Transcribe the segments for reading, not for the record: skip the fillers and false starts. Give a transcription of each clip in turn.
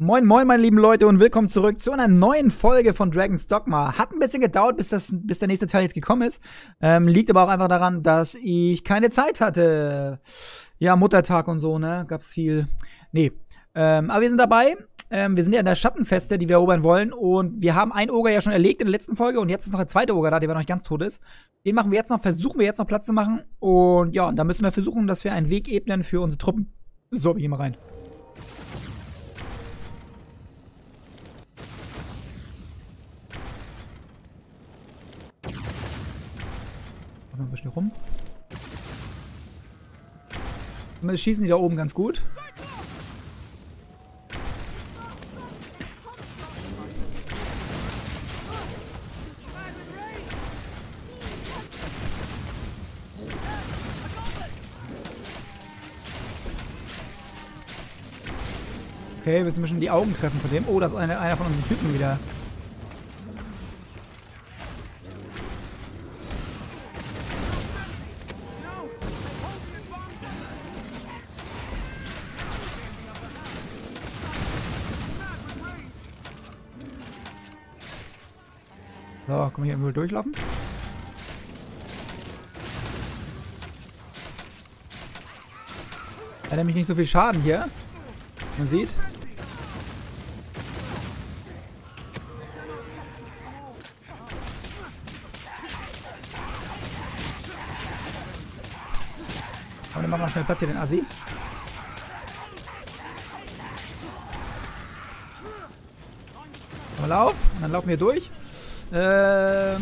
Moin moin meine lieben Leute und willkommen zurück zu einer neuen Folge von Dragon's Dogma. Hat ein bisschen gedauert, bis der nächste Teil jetzt gekommen ist. Liegt aber auch einfach daran, dass ich keine Zeit hatte. Ja, Muttertag und so, ne? Gab's viel. Nee. Aber wir sind dabei. Wir sind ja an der Schattenfeste, die wir erobern wollen. Und wir haben einen Oger ja schon erlegt in der letzten Folge. Und jetzt ist noch der zweite Oger da, der noch nicht ganz tot ist. Den machen wir jetzt noch, versuchen wir jetzt noch Platz zu machen. Und ja, da müssen wir versuchen, dass wir einen Weg ebnen für unsere Truppen. So, wir gehen mal rein. Noch ein bisschen rum. Zumindest schießen die da oben ganz gut. Okay, wir müssen ein bisschen die Augen treffen von dem. Oh, das ist einer von unseren Typen wieder. So, können wir hier irgendwo durchlaufen? Er hat nämlich nicht so viel Schaden hier. Man sieht. Aber dann machen wir schnell Platz hier, den Assi. Mal auf, und dann laufen wir durch. Wow,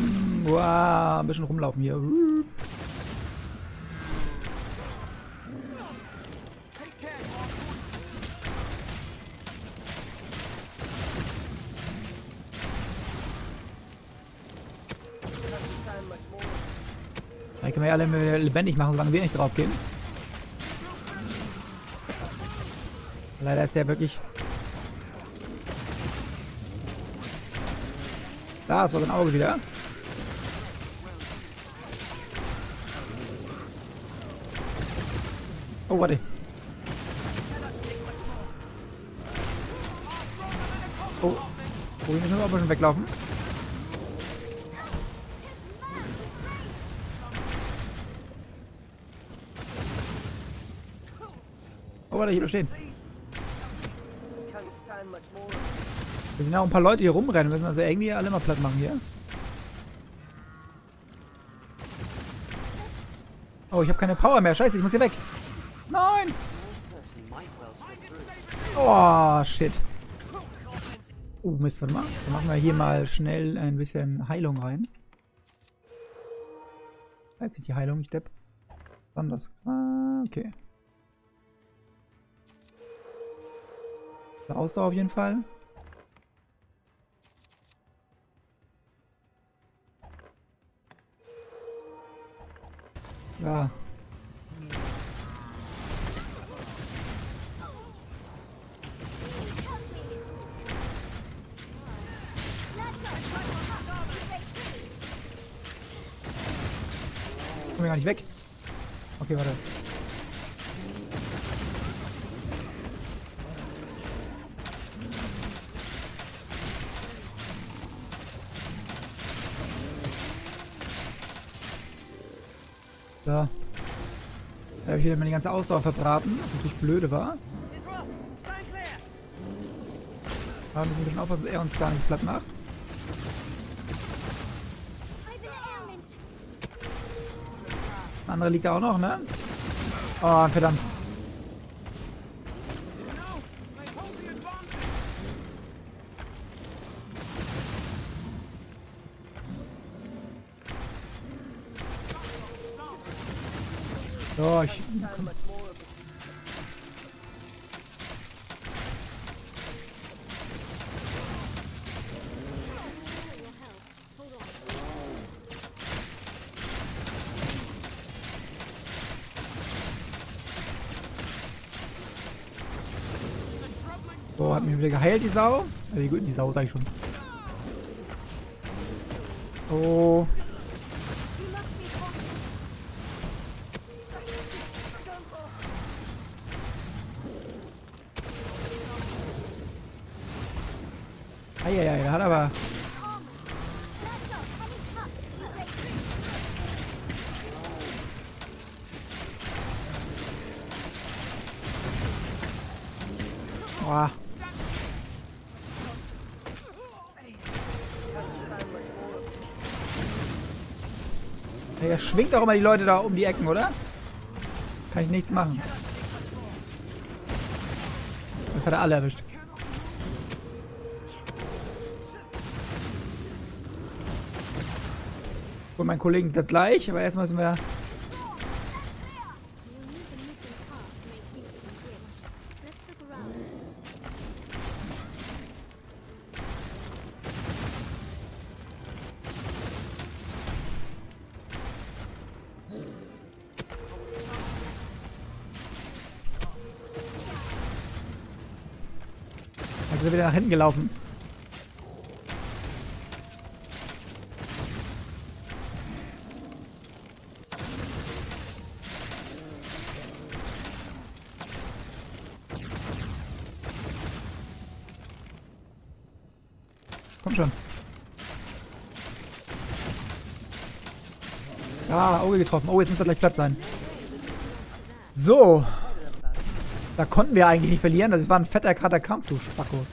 ein bisschen rumlaufen hier. Da können wir ja alle lebendig machen, solange wir nicht drauf gehen. Leider ist der wirklich... Da ist so ein Auge wieder. Oh, warte. Oh, wir müssen auch ein bisschen weglaufen. Oh, warte, ich bleib stehen. Wir sind ja auch ein paar Leute hier rumrennen, müssen also irgendwie alle mal platt machen hier. Oh, ich habe keine Power mehr. Scheiße, ich muss hier weg. Nein! Oh, shit. Oh, Mist, warte mal. Dann machen wir hier mal schnell ein bisschen Heilung rein. Jetzt sieht die Heilung, ich depp. Anders. Okay. Ausdauer auf jeden Fall. Ja. Kommen wir gar nicht weg. Okay, warte. So. Da habe ich wieder meine ganze Ausdauer verbraten, was natürlich blöde war. Aber wir müssen ein bisschen aufpassen, dass er uns gar nicht platt macht. Ein anderer liegt da auch noch, ne? Oh, verdammt. So, ich... Komm. So, hat mich wieder geheilt, die Sau. Die Sau, sag ich schon. Oh... Eieiei, der hat aber... Boah. Der schwingt doch immer die Leute da um die Ecken, oder? Kann ich nichts machen. Das hat er alle erwischt. Und mein Kollegen das gleich, aber erstmal müssen wir... wieder nach hinten gelaufen. Komm schon. Ah, Auge getroffen. Oh, jetzt muss er gleich platt sein. So. Da konnten wir eigentlich nicht verlieren. Das war ein fetter, harter Kampf, du Spacko.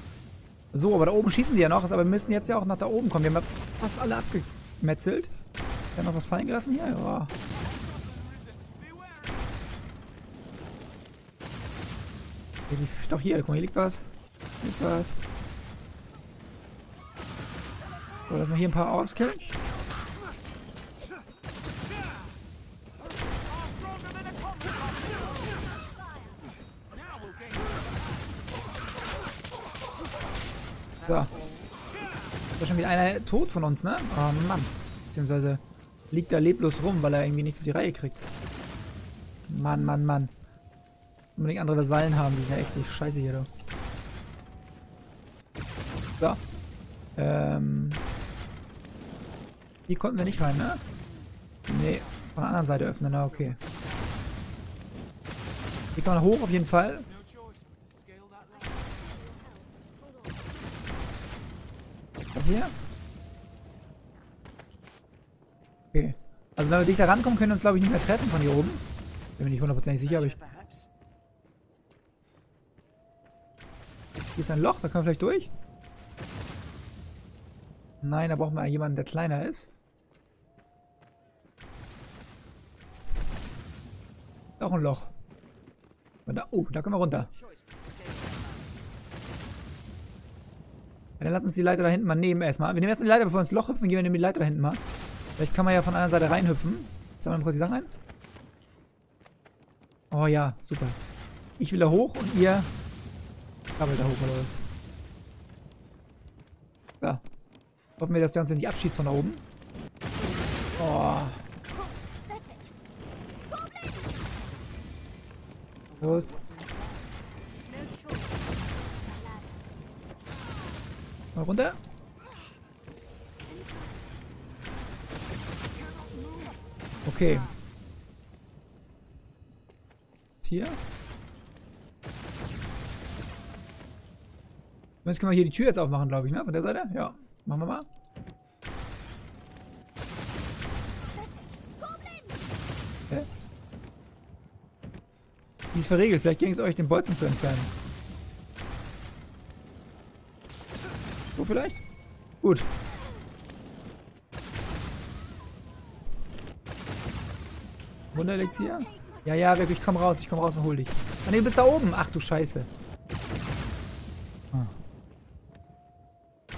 So, aber da oben schießen die ja noch. Aber wir müssen jetzt ja auch nach da oben kommen. Wir haben ja fast alle abgemetzelt. Wir haben noch was fallen gelassen hier. Ja. Doch hier, guck mal, hier liegt was. Hier liegt was. So, lass mal hier ein paar Orks killen. So. Da ist schon wieder einer tot von uns, ne? Oh Mann. Beziehungsweise liegt er leblos rum, weil er irgendwie nichts auf die Reihe kriegt. Mann, Mann, Mann. Unbedingt andere Vasallen haben, die sind ja echt nicht scheiße hier, doch. So. Hier konnten wir nicht rein, ne? Ne, von der anderen Seite öffnen, na okay. Hier kann man hoch auf jeden Fall. Hier. Okay. Also wenn wir dichter rankommen, können wir uns glaube ich nicht mehr treffen von hier oben. Bin mir nicht hundertprozentig sicher, aber ich... Hier ist ein Loch, da können wir vielleicht durch. Nein, da brauchen wir jemanden, der kleiner ist. Auch ein Loch. Oh, da können wir runter. Dann lass uns die Leiter da hinten mal nehmen erstmal. Wir nehmen erstmal die Leiter, bevor wir ins Loch hüpfen, gehen wir die Leiter da hinten mal. Vielleicht kann man ja von einer Seite reinhüpfen. Sammeln wir kurz die Sachen ein. Oh ja, super. Ich will da hoch und ihr krabbelt da hoch oder was. Da. Hoffen wir, dass der uns nicht abschießt von da oben. Oh. Los. Mal runter. Okay. Hier. Jetzt können wir hier die Tür jetzt aufmachen, glaube ich, ne? Von der Seite? Ja. Machen wir mal. Okay. Die ist verriegelt. Vielleicht ging es euch, den Bolzen zu entfernen. So vielleicht? Gut. Wunderelixier? Ja, ja, wirklich, ich komm raus und hol dich. Ah ne, du bist da oben. Ach du Scheiße. Ah.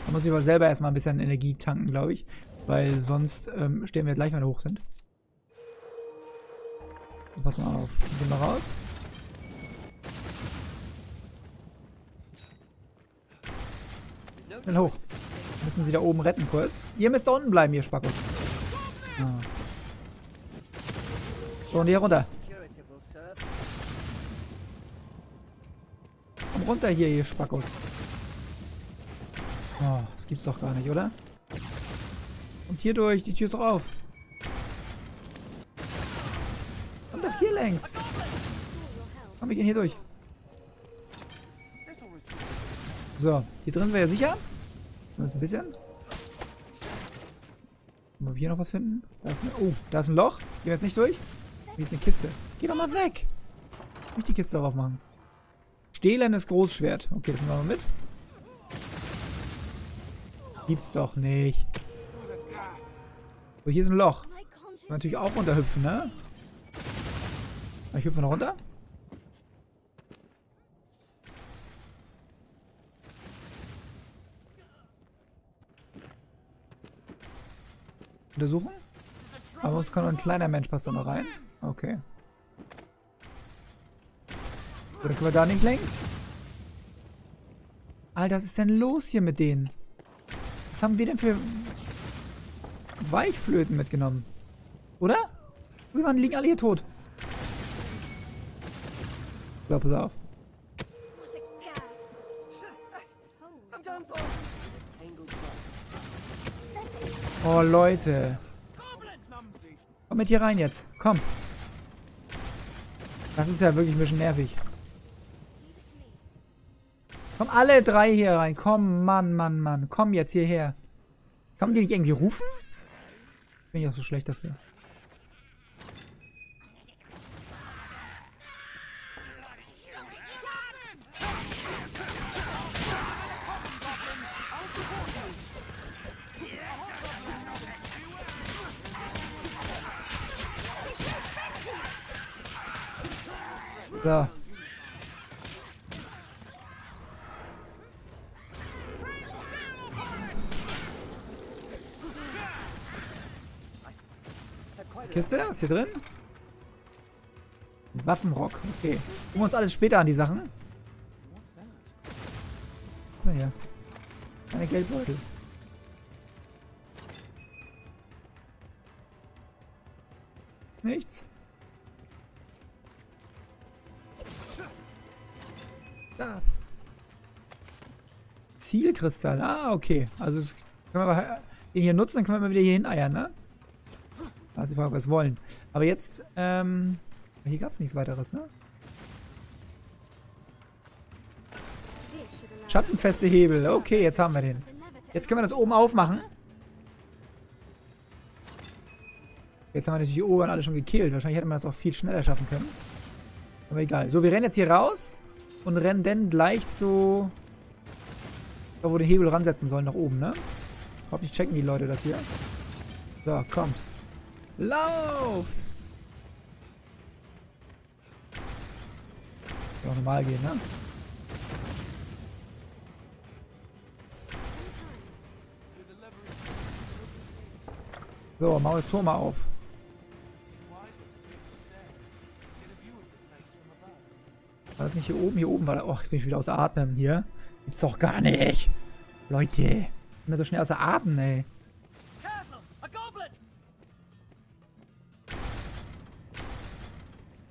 Da muss ich aber selber erstmal ein bisschen Energie tanken, glaube ich. Weil sonst stehen wir gleich, wenn wir hoch sind. Pass mal auf. Gehen wir raus. Dann hoch. Müssen sie da oben retten kurz. Ihr müsst da unten bleiben, ihr Spackos. Ah. So, und hier runter. Komm runter hier, ihr Spackos. Oh, das gibt's doch gar nicht, oder? Und hier durch, die Tür ist doch auf. Komm doch hier längs. Komm, wir gehen hier durch. So, hier drin wäre ja sicher. Nur ein bisschen. Wollen wir hier noch was finden? Da ist ein, oh, da ist ein Loch. Gehen wir jetzt nicht durch. Hier ist eine Kiste. Geh doch mal weg. Nicht die Kiste drauf machen. Stehlendes Großschwert. Okay, das nehmen wir mal mit. Gibt's doch nicht. So, hier ist ein Loch. Kann man natürlich auch runterhüpfen, ne? Ich hüpfe noch runter. Untersuchen. Aber es kann nur ein kleiner Mensch passt da noch rein. Okay. Oder können wir da nicht längs? Alter, was ist denn los hier mit denen? Was haben wir denn für Weichflöten mitgenommen? Oder? Irgendwann liegen alle hier tot. So, pass auf. Oh, Leute. Komm mit hier rein jetzt. Komm. Das ist ja wirklich ein bisschen nervig. Komm, alle drei hier rein. Komm, Mann, Mann, Mann. Komm jetzt hierher. Kann man die nicht irgendwie rufen? Bin ich auch so schlecht dafür. So. Kiste, was ist hier drin? Waffenrock, okay. Gucken wir uns alles später an, die Sachen. Na ja. Eine Geldbeutel. Nichts. Das. Zielkristall. Ah, okay. Also das können wir den hier nutzen, dann können wir mal wieder hier hineiern, ne? Also die Frage, ob wir es wollen. Aber jetzt, hier gab es nichts weiteres, ne? Schattenfeste Hebel. Okay, jetzt haben wir den. Jetzt können wir das oben aufmachen. Jetzt haben wir natürlich die oberen alle schon gekillt. Wahrscheinlich hätte man das auch viel schneller schaffen können. Aber egal. So, wir rennen jetzt hier raus. Und rennen dann gleich zu... Da, wo den Hebel ransetzen sollen, nach oben, ne? Hoffentlich checken die Leute das hier. So, komm. Lauf! Kann auch normal gehen, ne? So, mach das Tor mal auf. War das nicht hier oben? Hier oben war das... Oh, jetzt bin ich wieder außer Atem hier. Gibt's doch gar nicht. Leute, ich bin mir so schnell außer Atem, ey.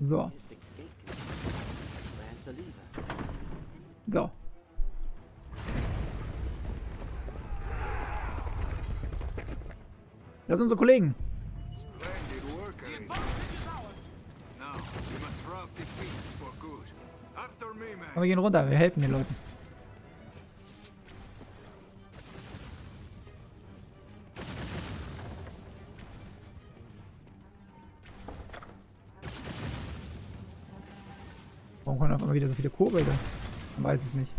So. So. Das sind unsere Kollegen. Aber wir gehen runter, wir helfen den Leuten. Warum kommen auf einmal wieder so viele Kobolde? Man weiß es nicht.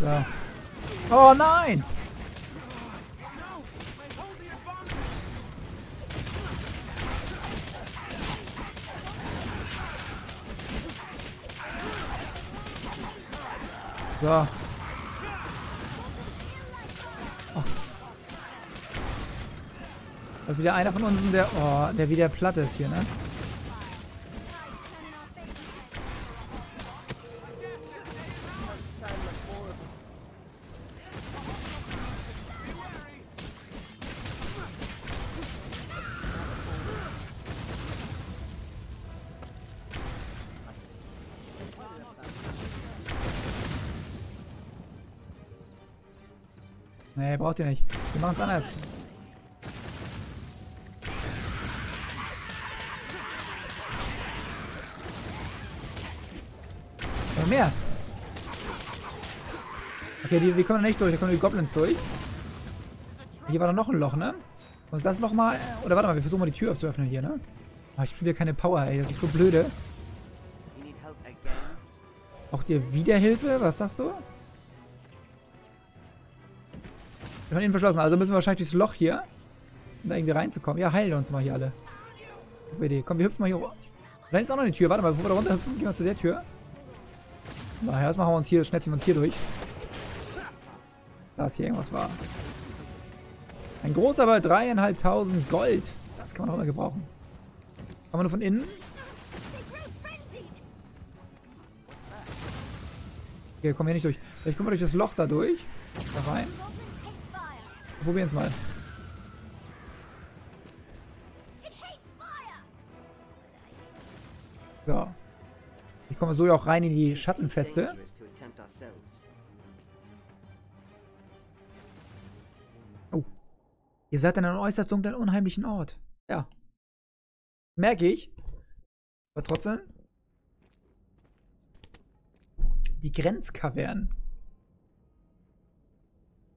So. Oh nein! So. Oh. Das ist wieder einer von uns, der, oh, der wieder platt ist hier, ne? Nee, braucht ihr nicht. Wir machen es anders. Noch mehr. Okay, wir kommen da nicht durch. Da kommen die Goblins durch. Hier war da noch ein Loch, ne? Und das nochmal... Oder warte mal, wir versuchen mal die Tür aufzuöffnen hier, ne? Oh, ich spiele wieder keine Power, ey. Das ist so blöde. Braucht ihr wieder Hilfe? Was sagst du? Wir haben ihn verschlossen. Also müssen wir wahrscheinlich durchs Loch hier, um da irgendwie reinzukommen. Ja, heilen uns mal hier alle. Komm, wir hüpfen mal hier hoch. Da ist auch noch eine Tür. Warte mal, bevor wir da runter hüpfen, gehen wir zu der Tür. Na, erstmal hauen wir uns hier, schnetzen wir uns hier durch. Da ist hier irgendwas war. Ein großer, aber 3.500 Gold. Das kann man auch mal gebrauchen. Kann man nur von innen? Okay, wir kommen hier nicht durch. Vielleicht kommen wir durch das Loch da durch. Da rein. Wir probieren es mal. So. Ich komme so ja auch rein in die Schattenfeste. Oh. Ihr seid an einem äußerst dunklen, unheimlichen Ort. Ja. Merke ich. Aber trotzdem. Die Grenzkavernen.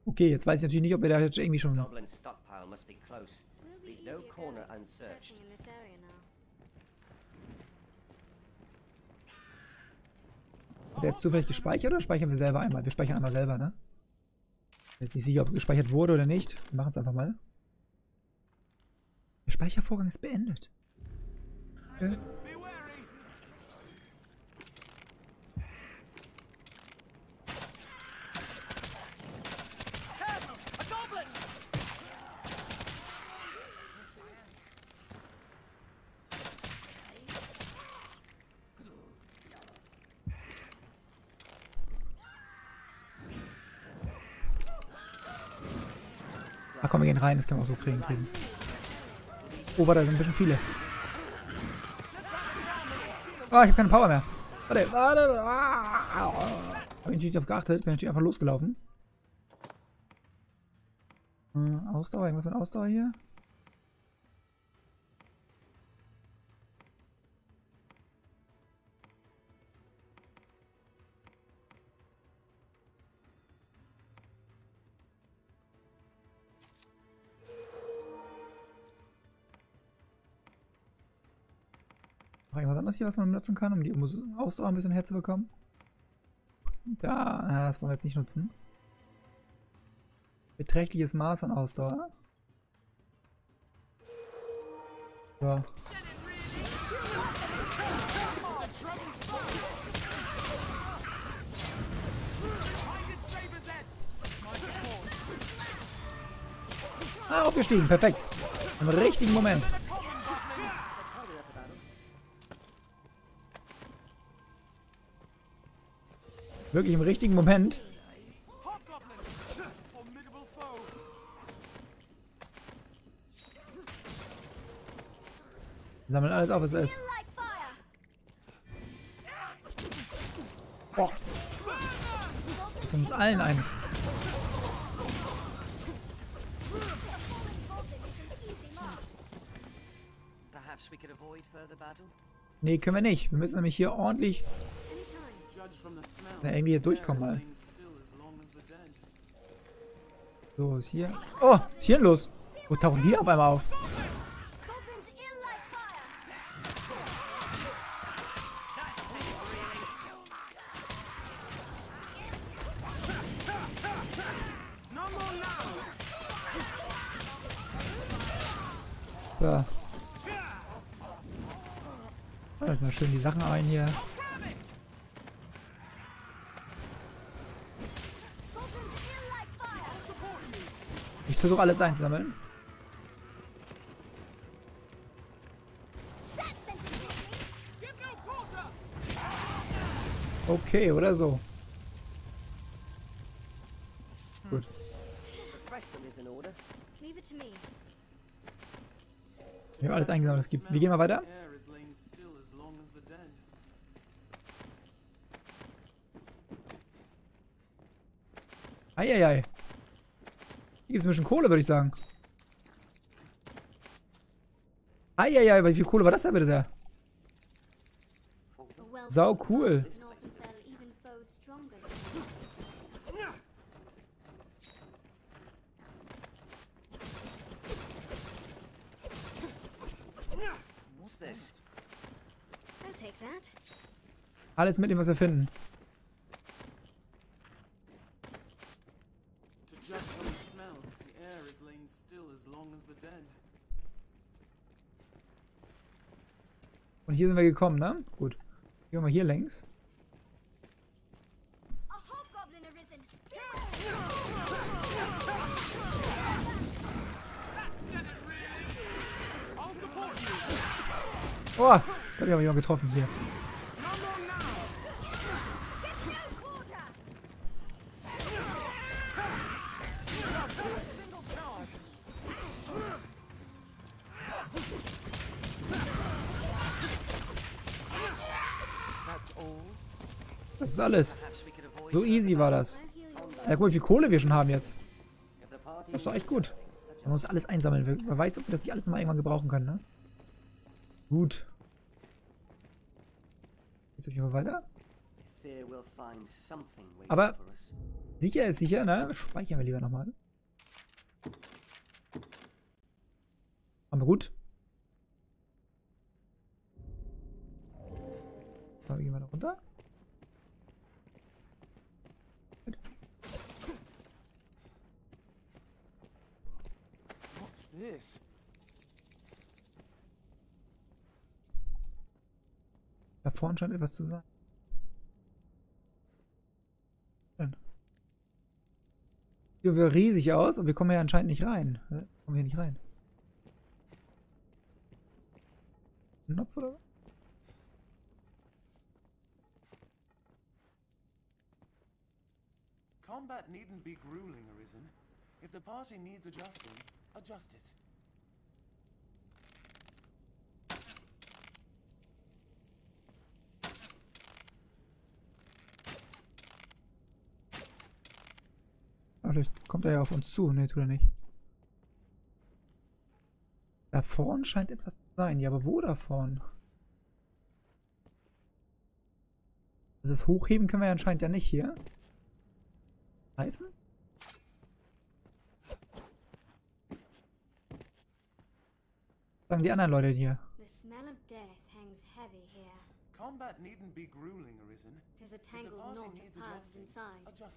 Okay, jetzt weiß ich natürlich nicht, ob wir da jetzt irgendwie schon... Hat er jetzt zufällig gespeichert oder speichern wir selber einmal? Wir speichern einmal selber, ne? Ich bin jetzt nicht sicher, ob gespeichert wurde oder nicht. Wir machen es einfach mal. Der Speichervorgang ist beendet. Okay. Ach komm, wir gehen rein, das können wir auch so kriegen. Oh, warte, da sind ein bisschen viele. Ah, ich hab keine Power mehr. Warte. Hab ich natürlich darauf geachtet, bin natürlich einfach losgelaufen. Ausdauer, irgendwas mit Ausdauer hier. Irgendwas anderes hier, was man nutzen kann, um die Ausdauer ein bisschen herzubekommen. Da, das wollen wir jetzt nicht nutzen. Beträchtliches Maß an Ausdauer. So. Ah, aufgestiegen, perfekt. Im richtigen Moment. Wirklich im richtigen Moment. Wir sammeln alles auf, was es ist. Boah. Das sind uns allen ein. Nee, können wir nicht. Wir müssen nämlich hier ordentlich... Na, irgendwie hier durchkommen mal. So, ist hier. Oh, ist hier los. Wo tauchen die auf einmal auf? So. Jetzt mal schön die Sachen ein hier. Ich versuche alles einzusammeln. Okay, oder so. Gut. Ich habe alles eingesammelt, was es gibt. Wir gehen mal weiter. Eieiei. Hier gibt es ein bisschen Kohle, würde ich sagen. Eieiei, wie viel Kohle war das denn bitte da? Sau cool. Alles mitnehmen, was wir finden. Und hier sind wir gekommen, ne? Gut. Gehen wir mal hier längs. Oh, da habe ich aber jemanden getroffen hier. Das ist alles. So easy war das. Ja, guck mal, wie viel Kohle wir schon haben jetzt. Das ist doch echt gut. Man muss alles einsammeln. Man weiß, ob wir das nicht alles mal irgendwann gebrauchen können, ne? Gut. Jetzt auf jeden Fall weiter. Aber sicher ist sicher, ne? Speichern wir lieber nochmal. Haben wir gut. So, gehen wir da runter. This. Da vorne scheint etwas zu sein. Sieht wir riesig aus, aber wir kommen ja anscheinend nicht rein. Wir kommen hier nicht rein. Knopf oder was? Combat needn't be grueling arisen. If the party needs adjusting, adjust it. Oh, vielleicht kommt er ja auf uns zu. Ne, tut er nicht. Da vorn scheint etwas zu sein. Ja, aber wo da vorn? Also das Hochheben können wir anscheinend ja nicht hier. Greifen? Sagen die anderen Leute hier.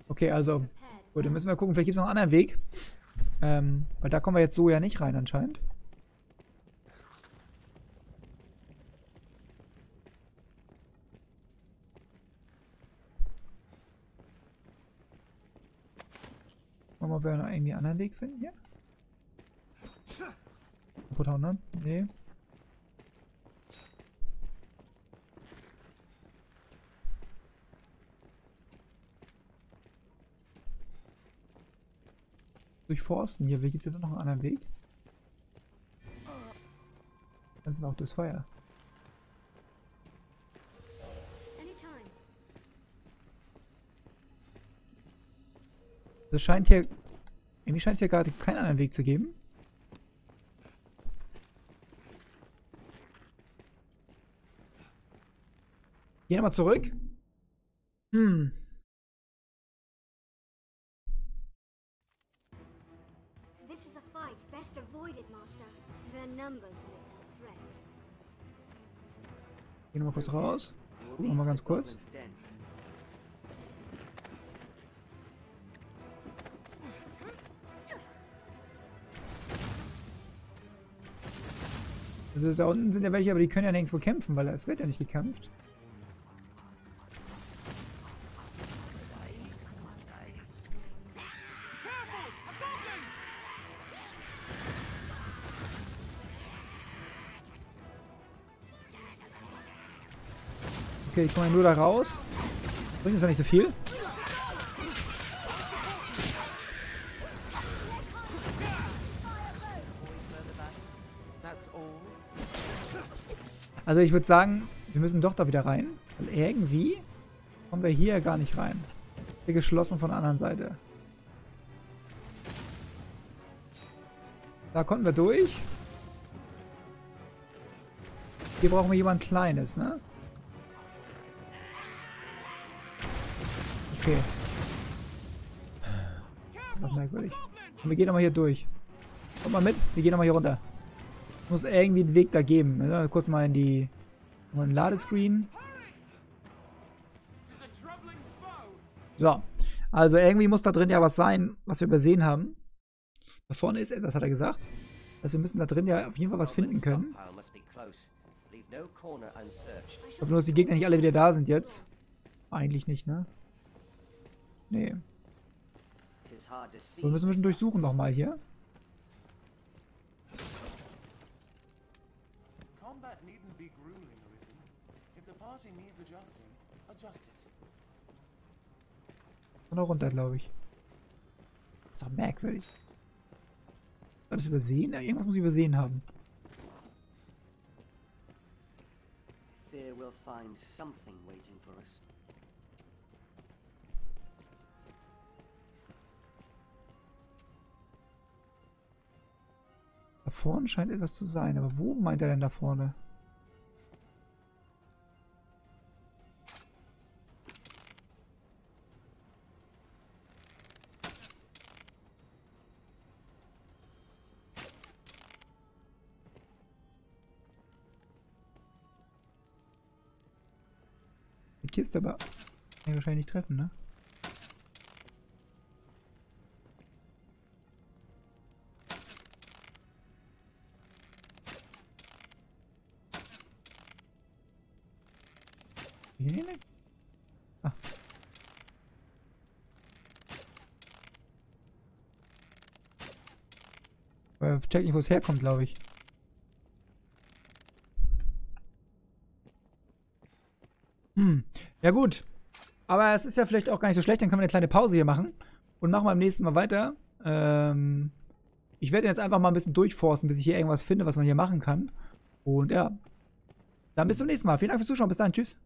Okay, also gut, dann müssen wir gucken, vielleicht gibt es noch einen anderen Weg. Weil da kommen wir jetzt so ja nicht rein anscheinend. Mal, ob wir noch irgendwie einen anderen Weg finden hier. Hauen, ne? Nee. Durchforsten hier. Gibt es denn noch einen anderen Weg? Dann sind auch durchs Feuer. Es scheint hier. Irgendwie scheint es hier gerade keinen anderen Weg zu geben. Gehen wir mal zurück. This is a fight best avoided, Master. The numbers make the threat. Gehen wir mal kurz raus. Gucken wir mal ganz kurz. Also da unten sind ja welche, aber die können ja nirgendwo kämpfen, weil es wird ja nicht gekämpft. Okay, ich komme nur da raus. Bringt uns ja nicht so viel. Also ich würde sagen, wir müssen doch da wieder rein. Weil irgendwie kommen wir hier gar nicht rein. Hier geschlossen von der anderen Seite. Da konnten wir durch. Hier brauchen wir jemand Kleines, ne? Okay. Das ist doch merkwürdig. Und wir gehen nochmal hier durch. Kommt mal mit, wir gehen nochmal hier runter. Muss irgendwie einen Weg da geben. Ne? Kurz mal in die in Ladescreen. So. Also irgendwie muss da drin ja was sein, was wir übersehen haben. Da vorne ist etwas, hat er gesagt. Also wir müssen da drin ja auf jeden Fall was finden können. Ich hoffe nur, dass die Gegner nicht alle wieder da sind jetzt. Eigentlich nicht, ne? Nee. So, wir müssen ein bisschen durchsuchen nochmal hier. Und auch runter, glaube ich. Ist doch merkwürdig. Hat das übersehen? Ja, irgendwas muss ich übersehen haben. Da vorne scheint etwas zu sein, aber wo meint er denn da vorne? Kiste, aber kann ich wahrscheinlich nicht treffen, ne? Hier nicht? Ah. Ich check nicht, wo es herkommt, glaube ich. Ja gut, aber es ist ja vielleicht auch gar nicht so schlecht, dann können wir eine kleine Pause hier machen und machen beim nächsten Mal weiter. Ich werde jetzt einfach mal ein bisschen durchforsten, bis ich hier irgendwas finde, was man hier machen kann. Und ja, dann bis zum nächsten Mal. Vielen Dank fürs Zuschauen, bis dann, tschüss.